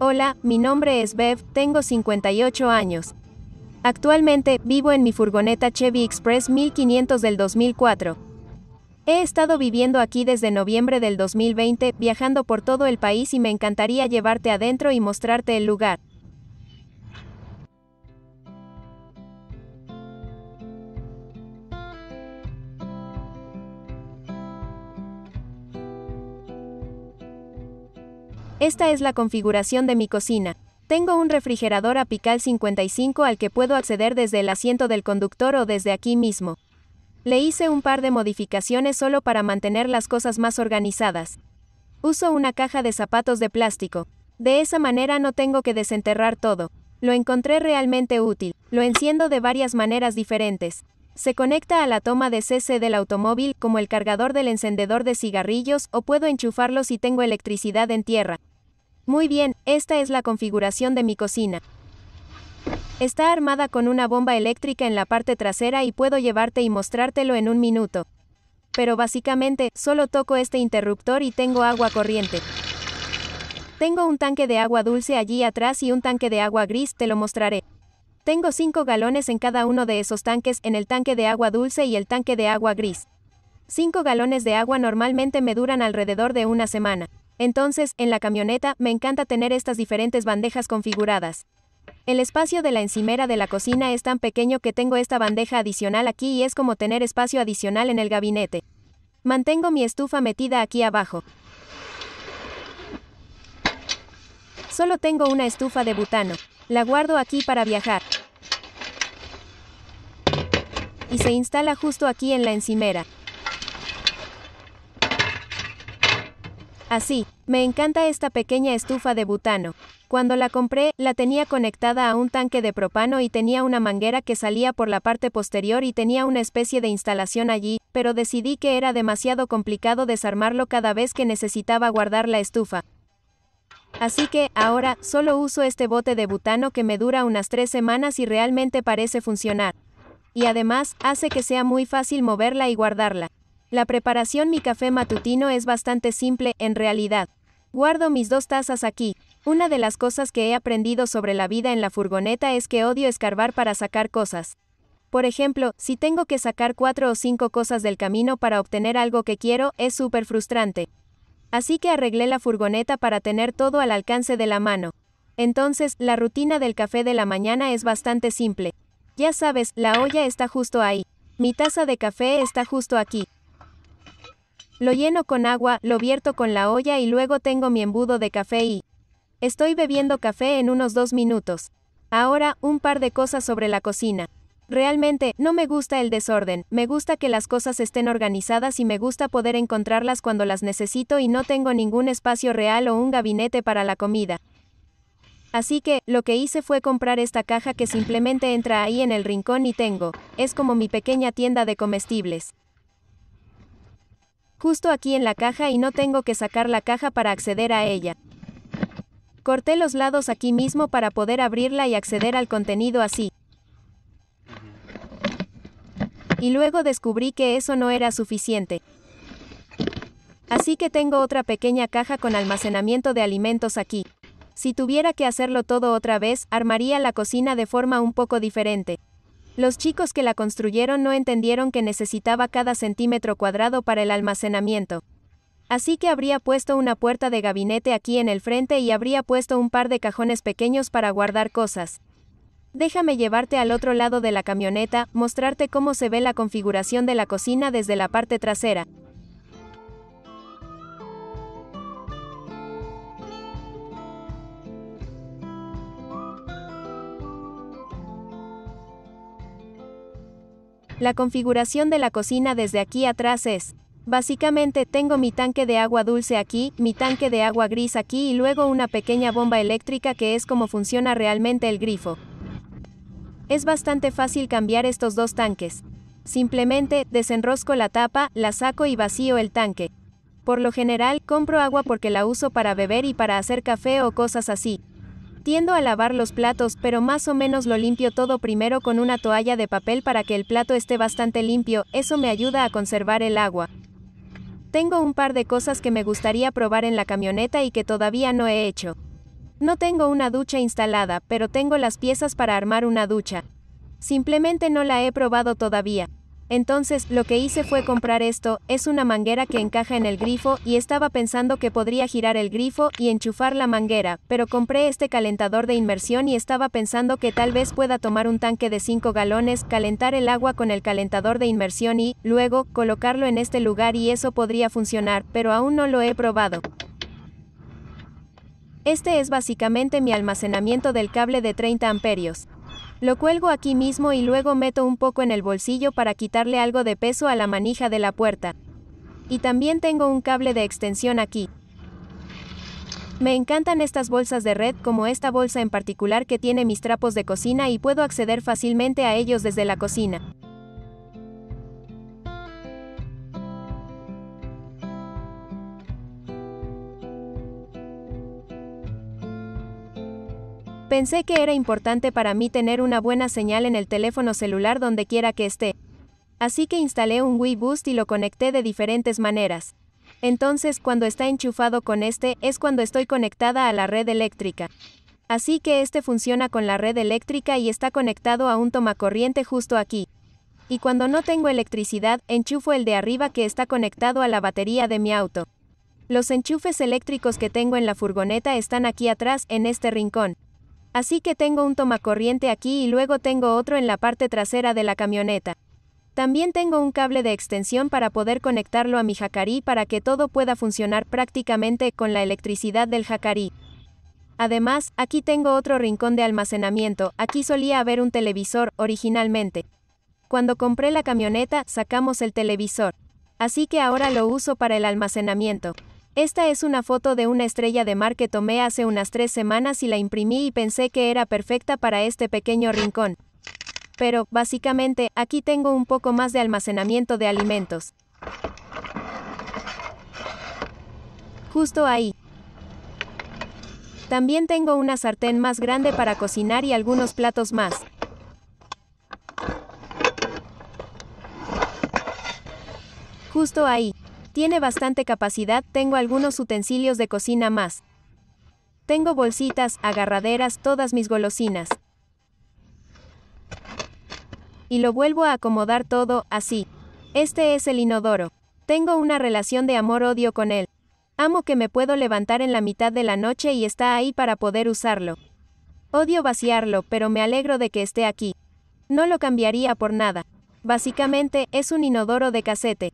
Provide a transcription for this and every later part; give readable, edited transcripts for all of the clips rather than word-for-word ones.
Hola, mi nombre es Bev, tengo 58 años. Actualmente, vivo en mi furgoneta Chevy Express 1500 del 2004. He estado viviendo aquí desde noviembre del 2020, viajando por todo el país y me encantaría llevarte adentro y mostrarte el lugar. Esta es la configuración de mi cocina. Tengo un refrigerador apical 55 al que puedo acceder desde el asiento del conductor o desde aquí mismo. Le hice un par de modificaciones solo para mantener las cosas más organizadas. Uso una caja de zapatos de plástico. De esa manera no tengo que desenterrar todo. Lo encontré realmente útil. Lo enciendo de varias maneras diferentes. Se conecta a la toma de CC del automóvil, como el cargador del encendedor de cigarrillos, o puedo enchufarlo si tengo electricidad en tierra. Muy bien, esta es la configuración de mi cocina. Está armada con una bomba eléctrica en la parte trasera y puedo llevarte y mostrártelo en un minuto. Pero básicamente, solo toco este interruptor y tengo agua corriente. Tengo un tanque de agua dulce allí atrás y un tanque de agua gris, te lo mostraré. Tengo 5 galones en cada uno de esos tanques, en el tanque de agua dulce y el tanque de agua gris. 5 galones de agua normalmente me duran alrededor de una semana. Entonces, en la camioneta, me encanta tener estas diferentes bandejas configuradas. El espacio de la encimera de la cocina es tan pequeño que tengo esta bandeja adicional aquí y es como tener espacio adicional en el gabinete. Mantengo mi estufa metida aquí abajo. Solo tengo una estufa de butano. La guardo aquí para viajar. Y se instala justo aquí en la encimera. Así, me encanta esta pequeña estufa de butano. Cuando la compré, la tenía conectada a un tanque de propano y tenía una manguera que salía por la parte posterior y tenía una especie de instalación allí, pero decidí que era demasiado complicado desarmarlo cada vez que necesitaba guardar la estufa. Así que, ahora, solo uso este bote de butano que me dura unas 3 semanas y realmente parece funcionar. Y además, hace que sea muy fácil moverla y guardarla. La preparación mi café matutino es bastante simple, en realidad. Guardo mis 2 tazas aquí. Una de las cosas que he aprendido sobre la vida en la furgoneta es que odio escarbar para sacar cosas. Por ejemplo, si tengo que sacar 4 o 5 cosas del camino para obtener algo que quiero, es súper frustrante. Así que arreglé la furgoneta para tener todo al alcance de la mano. Entonces, la rutina del café de la mañana es bastante simple. Ya sabes, la olla está justo ahí. Mi taza de café está justo aquí. Lo lleno con agua, lo vierto con la olla y luego tengo mi embudo de café y estoy bebiendo café en unos 2 minutos. Ahora, un par de cosas sobre la cocina. Realmente, no me gusta el desorden, me gusta que las cosas estén organizadas y me gusta poder encontrarlas cuando las necesito y no tengo ningún espacio real o un gabinete para la comida. Así que, lo que hice fue comprar esta caja que simplemente entra ahí en el rincón y tengo, es como mi pequeña tienda de comestibles. Justo aquí en la caja y no tengo que sacar la caja para acceder a ella. Corté los lados aquí mismo para poder abrirla y acceder al contenido así. Y luego descubrí que eso no era suficiente. Así que tengo otra pequeña caja con almacenamiento de alimentos aquí. Si tuviera que hacerlo todo otra vez, armaría la cocina de forma un poco diferente. Los chicos que la construyeron no entendieron que necesitaba cada centímetro cuadrado para el almacenamiento. Así que habría puesto una puerta de gabinete aquí en el frente y habría puesto un par de cajones pequeños para guardar cosas. Déjame llevarte al otro lado de la camioneta, mostrarte cómo se ve la configuración de la cocina desde la parte trasera. La configuración de la cocina desde aquí atrás es, básicamente tengo mi tanque de agua dulce aquí, mi tanque de agua gris aquí y luego una pequeña bomba eléctrica que es como funciona realmente el grifo. Es bastante fácil cambiar estos 2 tanques. Simplemente, desenrosco la tapa, la saco y vacío el tanque. Por lo general, compro agua porque la uso para beber y para hacer café o cosas así. Tiendo a lavar los platos, pero más o menos lo limpio todo primero con una toalla de papel para que el plato esté bastante limpio, eso me ayuda a conservar el agua. Tengo un par de cosas que me gustaría probar en la camioneta y que todavía no he hecho. No tengo una ducha instalada, pero tengo las piezas para armar una ducha. Simplemente no la he probado todavía. Entonces, lo que hice fue comprar esto, es una manguera que encaja en el grifo, y estaba pensando que podría girar el grifo y enchufar la manguera, pero compré este calentador de inmersión y estaba pensando que tal vez pueda tomar un tanque de 5 galones, calentar el agua con el calentador de inmersión y, luego, colocarlo en este lugar y eso podría funcionar, pero aún no lo he probado. Este es básicamente mi almacenamiento del cable de 30 amperios. Lo cuelgo aquí mismo y luego meto un poco en el bolsillo para quitarle algo de peso a la manija de la puerta. Y también tengo un cable de extensión aquí. Me encantan estas bolsas de red, como esta bolsa en particular que tiene mis trapos de cocina y puedo acceder fácilmente a ellos desde la cocina. Pensé que era importante para mí tener una buena señal en el teléfono celular donde quiera que esté. Así que instalé un WiiBoost y lo conecté de diferentes maneras. Entonces, cuando está enchufado con este, es cuando estoy conectada a la red eléctrica. Así que este funciona con la red eléctrica y está conectado a un tomacorriente justo aquí. Y cuando no tengo electricidad, enchufo el de arriba que está conectado a la batería de mi auto. Los enchufes eléctricos que tengo en la furgoneta están aquí atrás, en este rincón. Así que tengo un tomacorriente aquí y luego tengo otro en la parte trasera de la camioneta. También tengo un cable de extensión para poder conectarlo a mi Jackery para que todo pueda funcionar prácticamente con la electricidad del Jackery. Además, aquí tengo otro rincón de almacenamiento, aquí solía haber un televisor, originalmente. Cuando compré la camioneta, sacamos el televisor. Así que ahora lo uso para el almacenamiento. Esta es una foto de una estrella de mar que tomé hace unas 3 semanas y la imprimí y pensé que era perfecta para este pequeño rincón. Pero, básicamente, aquí tengo un poco más de almacenamiento de alimentos. Justo ahí. También tengo una sartén más grande para cocinar y algunos platos más. Justo ahí. Tiene bastante capacidad, tengo algunos utensilios de cocina más. Tengo bolsitas, agarraderas, todas mis golosinas. Y lo vuelvo a acomodar todo, así. Este es el inodoro. Tengo una relación de amor-odio con él. Amo que me puedo levantar en la mitad de la noche y está ahí para poder usarlo. Odio vaciarlo, pero me alegro de que esté aquí. No lo cambiaría por nada. Básicamente, es un inodoro de casete.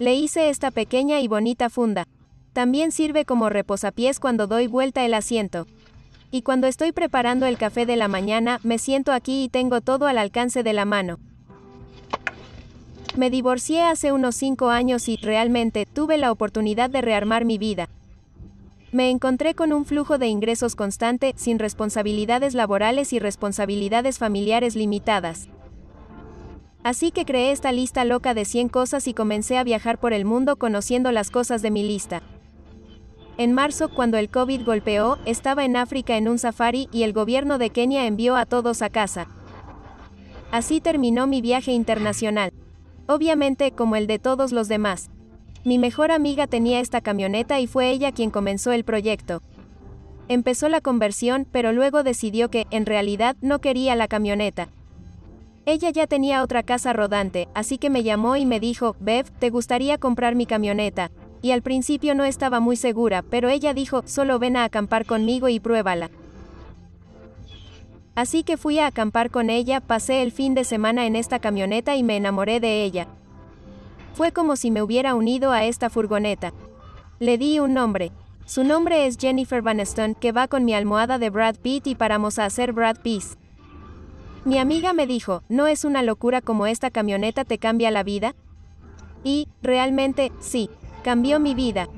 Le hice esta pequeña y bonita funda. También sirve como reposapiés cuando doy vuelta el asiento. Y cuando estoy preparando el café de la mañana, me siento aquí y tengo todo al alcance de la mano. Me divorcié hace unos 5 años y, realmente, tuve la oportunidad de rearmar mi vida. Me encontré con un flujo de ingresos constante, sin responsabilidades laborales y responsabilidades familiares limitadas. Así que creé esta lista loca de 100 cosas y comencé a viajar por el mundo conociendo las cosas de mi lista. En marzo, cuando el COVID golpeó, estaba en África en un safari y el gobierno de Kenia envió a todos a casa. Así terminó mi viaje internacional. Obviamente, como el de todos los demás. Mi mejor amiga tenía esta camioneta y fue ella quien comenzó el proyecto. Empezó la conversión, pero luego decidió que, en realidad, no quería la camioneta. Ella ya tenía otra casa rodante, así que me llamó y me dijo, Bev, ¿te gustaría comprar mi camioneta? Y al principio no estaba muy segura, pero ella dijo, solo ven a acampar conmigo y pruébala. Así que fui a acampar con ella, pasé el fin de semana en esta camioneta y me enamoré de ella. Fue como si me hubiera unido a esta furgoneta. Le di un nombre. Su nombre es Jennifer Vanstone, que va con mi almohada de Brad Pitt y paramos a hacer Brad Pitt. Mi amiga me dijo, ¿no es una locura como esta camioneta te cambia la vida? Y, realmente, sí, cambió mi vida.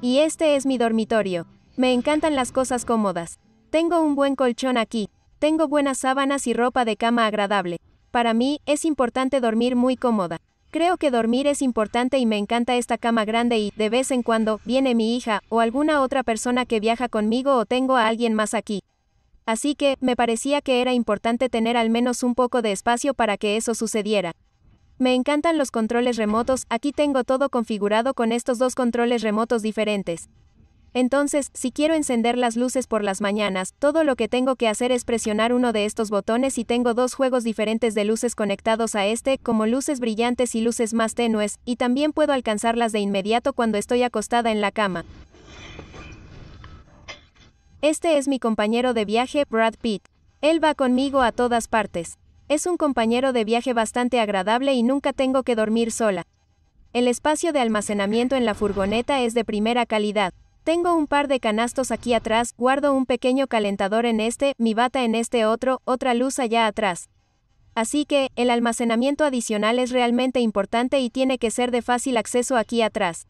Y este es mi dormitorio. Me encantan las cosas cómodas. Tengo un buen colchón aquí. Tengo buenas sábanas y ropa de cama agradable. Para mí, es importante dormir muy cómoda. Creo que dormir es importante y me encanta esta cama grande y, de vez en cuando, viene mi hija, o alguna otra persona que viaja conmigo o tengo a alguien más aquí. Así que, me parecía que era importante tener al menos un poco de espacio para que eso sucediera. Me encantan los controles remotos, aquí tengo todo configurado con estos dos controles remotos diferentes. Entonces, si quiero encender las luces por las mañanas, todo lo que tengo que hacer es presionar uno de estos botones y tengo dos juegos diferentes de luces conectados a este, como luces brillantes y luces más tenues, y también puedo alcanzarlas de inmediato cuando estoy acostada en la cama. Este es mi compañero de viaje, Brad Pitt. Él va conmigo a todas partes. Es un compañero de viaje bastante agradable y nunca tengo que dormir sola. El espacio de almacenamiento en la furgoneta es de primera calidad. Tengo un par de canastos aquí atrás, guardo un pequeño calentador en este, mi bata en este otro, otra luz allá atrás. Así que, el almacenamiento adicional es realmente importante y tiene que ser de fácil acceso aquí atrás.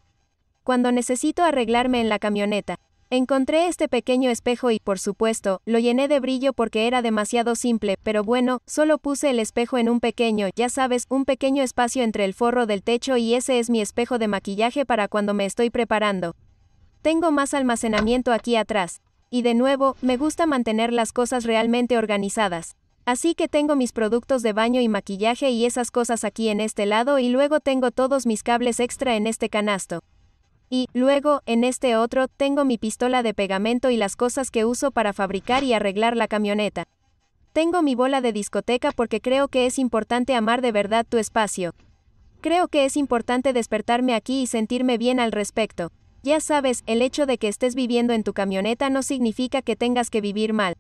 Cuando necesito arreglarme en la camioneta, encontré este pequeño espejo y, por supuesto, lo llené de brillo porque era demasiado simple, pero bueno, solo puse el espejo en un pequeño, ya sabes, un pequeño espacio entre el forro del techo y ese es mi espejo de maquillaje para cuando me estoy preparando. Tengo más almacenamiento aquí atrás. Y de nuevo, me gusta mantener las cosas realmente organizadas. Así que tengo mis productos de baño y maquillaje y esas cosas aquí en este lado y luego tengo todos mis cables extra en este canasto. Y, luego, en este otro, tengo mi pistola de pegamento y las cosas que uso para fabricar y arreglar la camioneta. Tengo mi bola de discoteca porque creo que es importante amar de verdad tu espacio. Creo que es importante despertarme aquí y sentirme bien al respecto. Ya sabes, el hecho de que estés viviendo en tu camioneta no significa que tengas que vivir mal.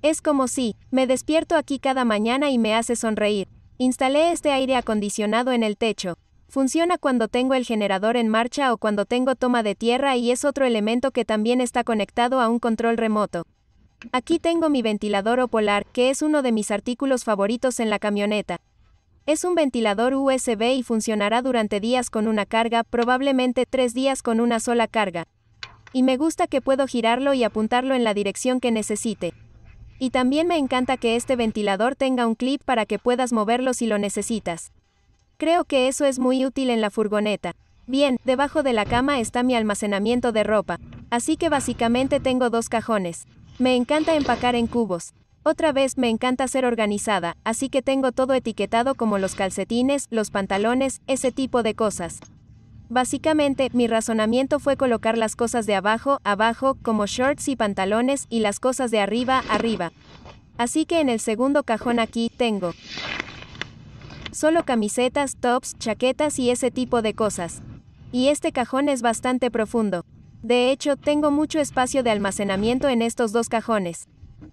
Es como si, me despierto aquí cada mañana y me hace sonreír. Instalé este aire acondicionado en el techo. Funciona cuando tengo el generador en marcha o cuando tengo toma de tierra y es otro elemento que también está conectado a un control remoto. Aquí tengo mi ventilador Opolar, que es uno de mis artículos favoritos en la camioneta. Es un ventilador USB y funcionará durante días con una carga, probablemente 3 días con una sola carga. Y me gusta que puedo girarlo y apuntarlo en la dirección que necesite. Y también me encanta que este ventilador tenga un clip para que puedas moverlo si lo necesitas. Creo que eso es muy útil en la furgoneta. Bien, debajo de la cama está mi almacenamiento de ropa. Así que básicamente tengo 2 cajones. Me encanta empacar en cubos. Otra vez me encanta ser organizada, así que tengo todo etiquetado como los calcetines, los pantalones, ese tipo de cosas. Básicamente, mi razonamiento fue colocar las cosas de abajo, abajo, como shorts y pantalones, y las cosas de arriba, arriba. Así que en el segundo cajón aquí, tengo solo camisetas, tops, chaquetas y ese tipo de cosas. Y este cajón es bastante profundo. De hecho, tengo mucho espacio de almacenamiento en estos 2 cajones.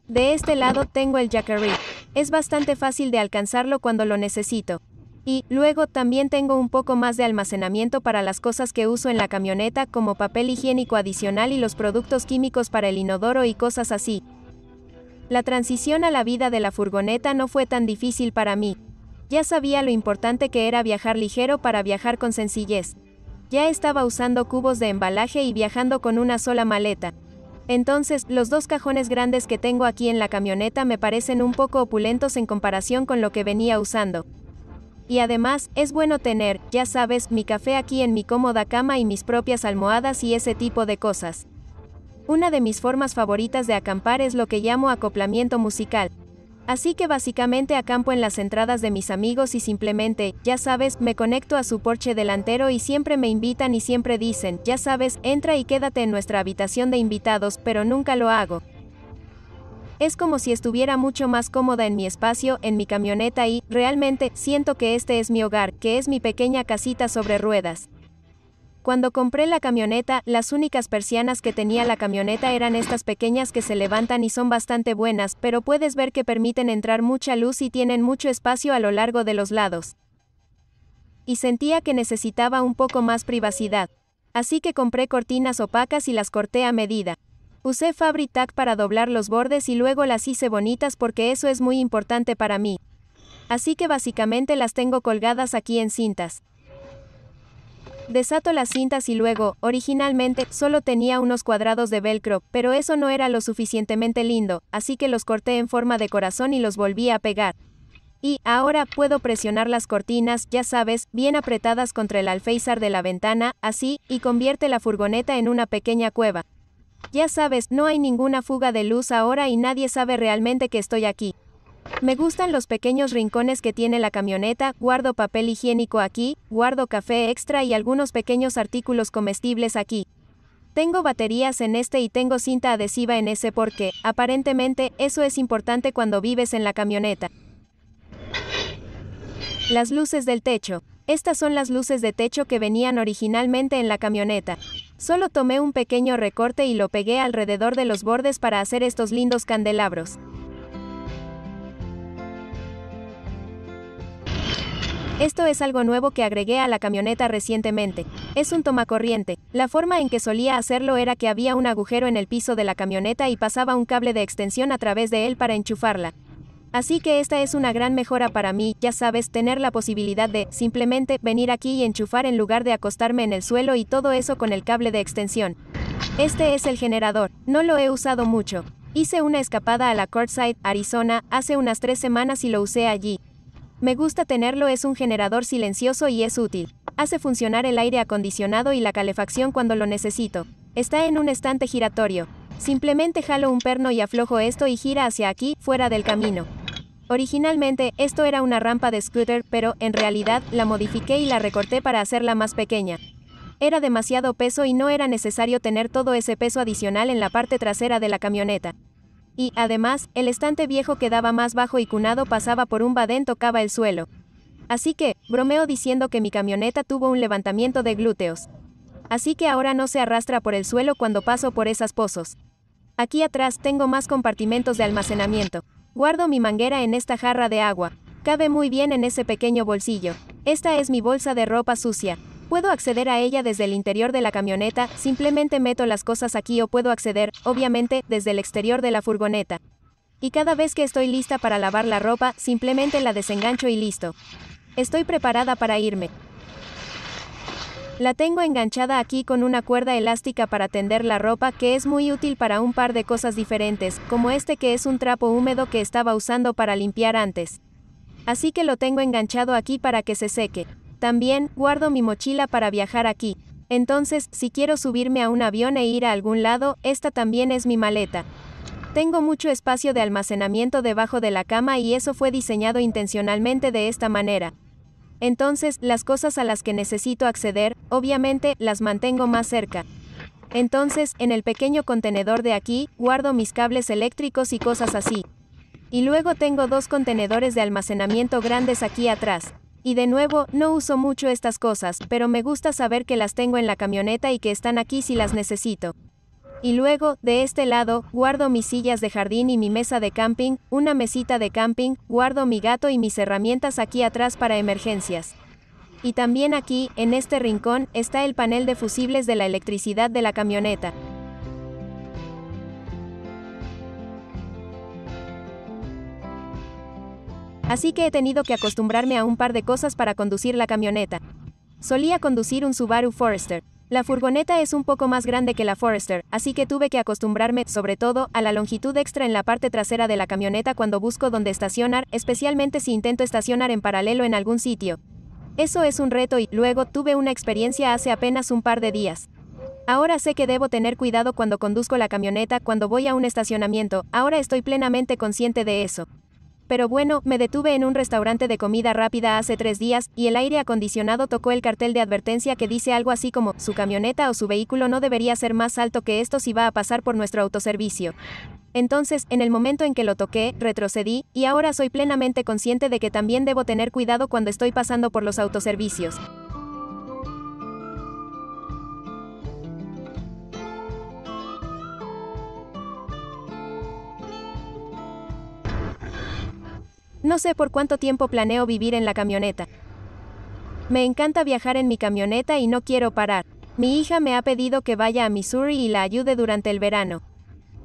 De este lado tengo el Jackery. Es bastante fácil de alcanzarlo cuando lo necesito. Y, luego también tengo un poco más de almacenamiento para las cosas que uso en la camioneta como papel higiénico adicional y los productos químicos para el inodoro y cosas así. La transición a la vida de la furgoneta no fue tan difícil para mí. Ya sabía lo importante que era viajar ligero para viajar con sencillez. Ya estaba usando cubos de embalaje y viajando con una sola maleta. Entonces, los 2 cajones grandes que tengo aquí en la camioneta me parecen un poco opulentos en comparación con lo que venía usando. Y además, es bueno tener, ya sabes, mi café aquí en mi cómoda cama y mis propias almohadas y ese tipo de cosas. Una de mis formas favoritas de acampar es lo que llamo acoplamiento musical. Así que básicamente acampo en las entradas de mis amigos y simplemente, ya sabes, me conecto a su porche delantero y siempre me invitan y siempre dicen, ya sabes, entra y quédate en nuestra habitación de invitados, pero nunca lo hago. Es como si estuviera mucho más cómoda en mi espacio, en mi camioneta y, realmente, siento que este es mi hogar, que es mi pequeña casita sobre ruedas. Cuando compré la camioneta, las únicas persianas que tenía la camioneta eran estas pequeñas que se levantan y son bastante buenas, pero puedes ver que permiten entrar mucha luz y tienen mucho espacio a lo largo de los lados. Y sentía que necesitaba un poco más privacidad. Así que compré cortinas opacas y las corté a medida. Usé Fabri-Tac para doblar los bordes y luego las hice bonitas porque eso es muy importante para mí. Así que básicamente las tengo colgadas aquí en cintas. Desato las cintas y luego, originalmente, solo tenía unos cuadrados de velcro, pero eso no era lo suficientemente lindo, así que los corté en forma de corazón y los volví a pegar. Y, ahora, puedo presionar las cortinas, ya sabes, bien apretadas contra el alféizar de la ventana, así, y convierte la furgoneta en una pequeña cueva. Ya sabes, no hay ninguna fuga de luz ahora y nadie sabe realmente que estoy aquí. Me gustan los pequeños rincones que tiene la camioneta, guardo papel higiénico aquí, guardo café extra y algunos pequeños artículos comestibles aquí. Tengo baterías en este y tengo cinta adhesiva en ese porque, aparentemente, eso es importante cuando vives en la camioneta. Las luces del techo. Estas son las luces de techo que venían originalmente en la camioneta. Solo tomé un pequeño recorte y lo pegué alrededor de los bordes para hacer estos lindos candelabros. Esto es algo nuevo que agregué a la camioneta recientemente. Es un tomacorriente. La forma en que solía hacerlo era que había un agujero en el piso de la camioneta y pasaba un cable de extensión a través de él para enchufarla. Así que esta es una gran mejora para mí, ya sabes, tener la posibilidad de, simplemente, venir aquí y enchufar en lugar de acostarme en el suelo y todo eso con el cable de extensión. Este es el generador. No lo he usado mucho. Hice una escapada a la Courtside, Arizona, hace unas 3 semanas y lo usé allí. Me gusta tenerlo, es un generador silencioso y es útil. Hace funcionar el aire acondicionado y la calefacción cuando lo necesito. Está en un estante giratorio. Simplemente jalo un perno y aflojo esto y gira hacia aquí, fuera del camino. Originalmente, esto era una rampa de scooter, pero, en realidad, la modifiqué y la recorté para hacerla más pequeña. Era demasiado peso y no era necesario tener todo ese peso adicional en la parte trasera de la camioneta. Y, además, el estante viejo quedaba más bajo y cunado, pasaba por un badén, tocaba el suelo. Así que, bromeo diciendo que mi camioneta tuvo un levantamiento de glúteos. Así que ahora no se arrastra por el suelo cuando paso por esas pozos. Aquí atrás tengo más compartimentos de almacenamiento. Guardo mi manguera en esta jarra de agua. Cabe muy bien en ese pequeño bolsillo. Esta es mi bolsa de ropa sucia. Puedo acceder a ella desde el interior de la camioneta, simplemente meto las cosas aquí o puedo acceder, obviamente, desde el exterior de la furgoneta. Y cada vez que estoy lista para lavar la ropa, simplemente la desengancho y listo. Estoy preparada para irme. La tengo enganchada aquí con una cuerda elástica para tender la ropa, que es muy útil para un par de cosas diferentes, como este que es un trapo húmedo que estaba usando para limpiar antes. Así que lo tengo enganchado aquí para que se seque. También, guardo mi mochila para viajar aquí. Entonces, si quiero subirme a un avión e ir a algún lado, esta también es mi maleta. Tengo mucho espacio de almacenamiento debajo de la cama y eso fue diseñado intencionalmente de esta manera. Entonces, las cosas a las que necesito acceder, obviamente, las mantengo más cerca. Entonces, en el pequeño contenedor de aquí, guardo mis cables eléctricos y cosas así. Y luego tengo 2 contenedores de almacenamiento grandes aquí atrás. Y de nuevo, no uso mucho estas cosas, pero me gusta saber que las tengo en la camioneta y que están aquí si las necesito. Y luego, de este lado, guardo mis sillas de jardín y mi mesa de camping, una mesita de camping, guardo mi gato y mis herramientas aquí atrás para emergencias. Y también aquí, en este rincón, está el panel de fusibles de la electricidad de la camioneta. Así que he tenido que acostumbrarme a un par de cosas para conducir la camioneta. Solía conducir un Subaru Forester. La furgoneta es un poco más grande que la Forester, así que tuve que acostumbrarme, sobre todo, a la longitud extra en la parte trasera de la camioneta cuando busco dónde estacionar, especialmente si intento estacionar en paralelo en algún sitio. Eso es un reto y, luego, tuve una experiencia hace apenas un par de días. Ahora sé que debo tener cuidado cuando conduzco la camioneta, cuando voy a un estacionamiento, ahora estoy plenamente consciente de eso. Pero bueno, me detuve en un restaurante de comida rápida hace 3 días, y el aire acondicionado tocó el cartel de advertencia que dice algo así como, su camioneta o su vehículo no debería ser más alto que esto si va a pasar por nuestro autoservicio. Entonces, en el momento en que lo toqué, retrocedí, y ahora soy plenamente consciente de que también debo tener cuidado cuando estoy pasando por los autoservicios. No sé por cuánto tiempo planeo vivir en la camioneta. Me encanta viajar en mi camioneta y no quiero parar. Mi hija me ha pedido que vaya a Missouri y la ayude durante el verano.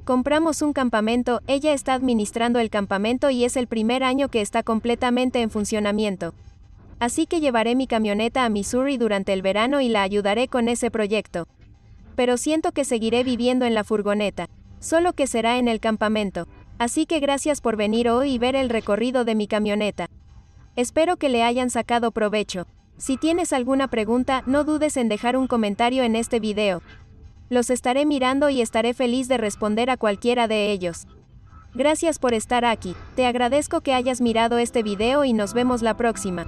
Compramos un campamento, ella está administrando el campamento y es el primer año que está completamente en funcionamiento. Así que llevaré mi camioneta a Missouri durante el verano y la ayudaré con ese proyecto. Pero siento que seguiré viviendo en la furgoneta. Solo que será en el campamento. Así que gracias por venir hoy y ver el recorrido de mi camioneta. Espero que le hayan sacado provecho. Si tienes alguna pregunta, no dudes en dejar un comentario en este video. Los estaré mirando y estaré feliz de responder a cualquiera de ellos. Gracias por estar aquí, te agradezco que hayas mirado este video y nos vemos la próxima.